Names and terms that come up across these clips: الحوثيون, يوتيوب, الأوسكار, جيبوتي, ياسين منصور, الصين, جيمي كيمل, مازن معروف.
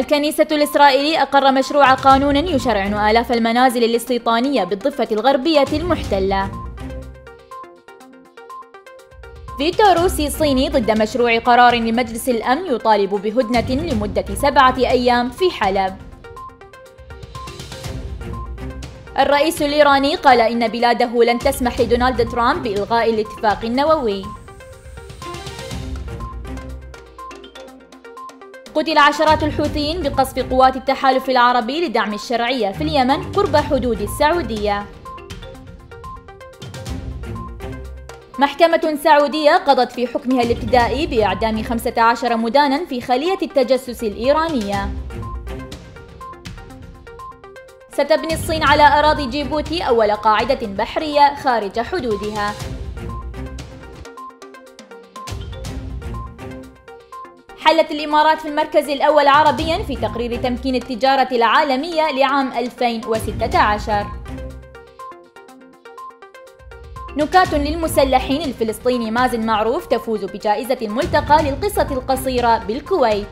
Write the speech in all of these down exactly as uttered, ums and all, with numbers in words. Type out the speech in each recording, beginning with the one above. الكنيسة الإسرائيلية أقر مشروع قانون يشرع آلاف المنازل الاستيطانية بالضفة الغربية المحتلة. فيتو روسي صيني ضد مشروع قرار لمجلس الأمن يطالب بهدنة لمدة سبعة أيام في حلب. الرئيس الإيراني قال إن بلاده لن تسمح لدونالد ترامب بإلغاء الاتفاق النووي. قتل عشرات الحوثيين بقصف قوات التحالف العربي لدعم الشرعية في اليمن قرب حدود السعودية. محكمة سعودية قضت في حكمها الابتدائي بإعدام خمسة عشر مدانا في خلية التجسس الإيرانية. ستبني الصين على أراضي جيبوتي أول قاعدة بحرية خارج حدودها. حلت الإمارات في المركز الأول عربيا في تقرير تمكين التجارة العالمية لعام ألفين وستة عشر. نكات للمسلحين الفلسطيني مازن معروف تفوز بجائزة الملتقى للقصة القصيرة بالكويت.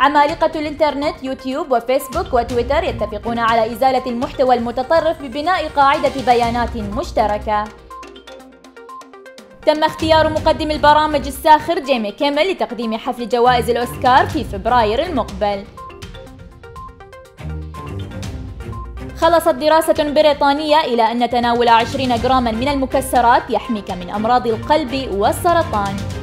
عمالقة الإنترنت يوتيوب وفيسبوك وتويتر يتفقون على إزالة المحتوى المتطرف ببناء قاعدة بيانات مشتركة. تم اختيار مقدم البرامج الساخر جيمي كيمل لتقديم حفل جوائز الأوسكار في فبراير المقبل. خلصت دراسة بريطانية إلى أن تناول عشرين غراماً من المكسرات يحميك من أمراض القلب والسرطان.